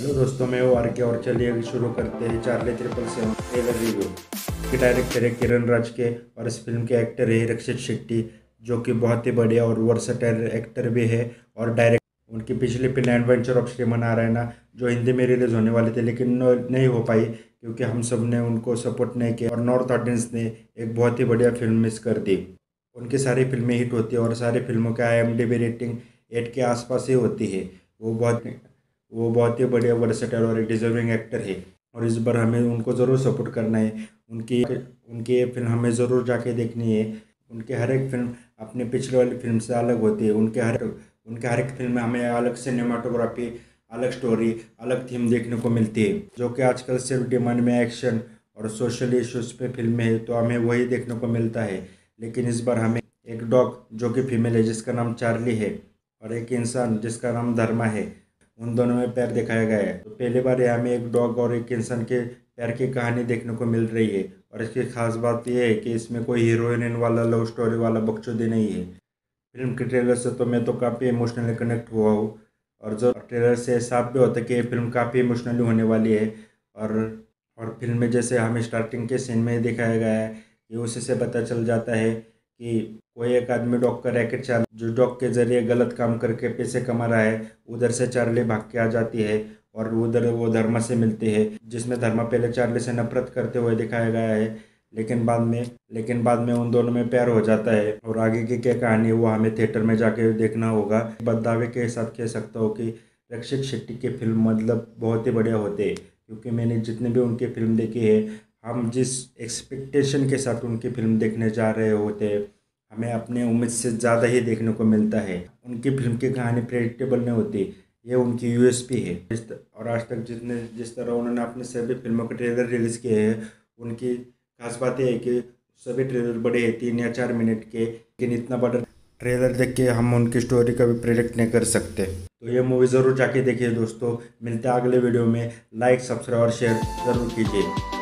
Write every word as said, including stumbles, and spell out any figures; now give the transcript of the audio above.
Hello दोस्तों, मैं वो आर के और चलिए शुरू करते हैं Charlie triple seven trailer review. इसके डायरेक्टर है किरण राज के और इस फिल्म के एक्टर है रक्षित शेट्टी, जो कि बहुत ही बढ़िया और वर्सटाइल एक्टर भी है। और डायरेक्ट उनकी पिछली फिल्म एडवेंचर ऑफ श्रीमन्नारायणा जो हिंदी में रिलीज होने वाली थी, लेकिन नहीं हो पाई क्योंकि हम सब ने उनको सपोर्ट नहीं किया और नॉर्थ ऑडियंस ने एक बहुत ही बढ़िया फिल्म मिस कर दी। उनकी सारी फिल्में हिट होती है और सारी फिल्मों की I M D B rating eight के आसपास ही होती है। वो बहुत वो बहुत ही बढ़िया वर्सेटाइल और एक डिजर्विंग एक्टर है और इस बार हमें उनको ज़रूर सपोर्ट करना है। उनकी उनकी ये फिल्म हमें ज़रूर जाके देखनी है। उनके हर एक फिल्म अपने पिछले वाली फिल्म से अलग होती है। उनके हर उनके हर एक फिल्म में हमें अलग सिनेमाटोग्राफी, अलग स्टोरी, अलग थीम देखने को मिलती है, जो कि आजकल सिर्फ डिमांड में एक्शन और सोशल इशूज़ पे फिल्में हैं तो हमें वही देखने को मिलता है। लेकिन इस बार हमें एक डॉग जो कि फीमेल है जिसका नाम चार्ली है और एक इंसान जिसका नाम धर्मा है, उन दोनों में प्यार दिखाया गया है। तो पहली बार हमें एक डॉग और एक इंसान के प्यार की कहानी देखने को मिल रही है और इसकी खास बात यह है कि इसमें कोई हीरोइन वाला लव स्टोरी वाला बकचोदी नहीं है। फिल्म के ट्रेलर से तो मैं तो काफ़ी इमोशनली कनेक्ट हुआ हूँ और जो ट्रेलर से साफ भी होता है कि ये फिल्म काफ़ी इमोशनली होने वाली है। और और फिल्म में जैसे हमें स्टार्टिंग के सीन में दिखाया गया है कि उसी से पता चल जाता है कि कोई एक आदमी डॉग का रैकेट चला, जो डॉग के जरिए गलत काम करके पैसे कमा रहा है, उधर से चार्ली भाग के आ जाती है और उधर वो धर्मा से मिलती है, जिसमें धर्मा पहले चार्ली से नफरत करते हुए दिखाया गया है, लेकिन बाद में लेकिन बाद में उन दोनों में प्यार हो जाता है। और आगे की क्या कहानी वो हमें थिएटर में जाके देखना होगा। दावे के साथ कह सकता हूँ कि रक्षित शेट्टी की फिल्म मतलब बहुत ही बढ़िया होते, क्योंकि मैंने जितनी भी उनकी फिल्म देखी है, हम जिस एक्सपेक्टेशन के साथ उनकी फिल्म देखने जा रहे होते हैं, हमें अपने उम्मीद से ज़्यादा ही देखने को मिलता है। उनकी फिल्म की कहानी प्रेडिक्टेबल नहीं होती, ये उनकी यूएसपी है। और आज तक जितने जिस तरह उन्होंने अपने सभी फिल्मों के ट्रेलर रिलीज़ किए हैं, उनकी खास बात यह है कि सभी ट्रेलर बड़े हैं, तीन या चार मिनट के, लेकिन इतना बड़ा ट्रेलर देख के हम उनकी स्टोरी का भी प्रेडिक्ट नहीं कर सकते। तो ये मूवी ज़रूर जाके देखिए दोस्तों। मिलते हैं अगले वीडियो में। लाइक, सब्सक्राइब और शेयर ज़रूर कीजिए।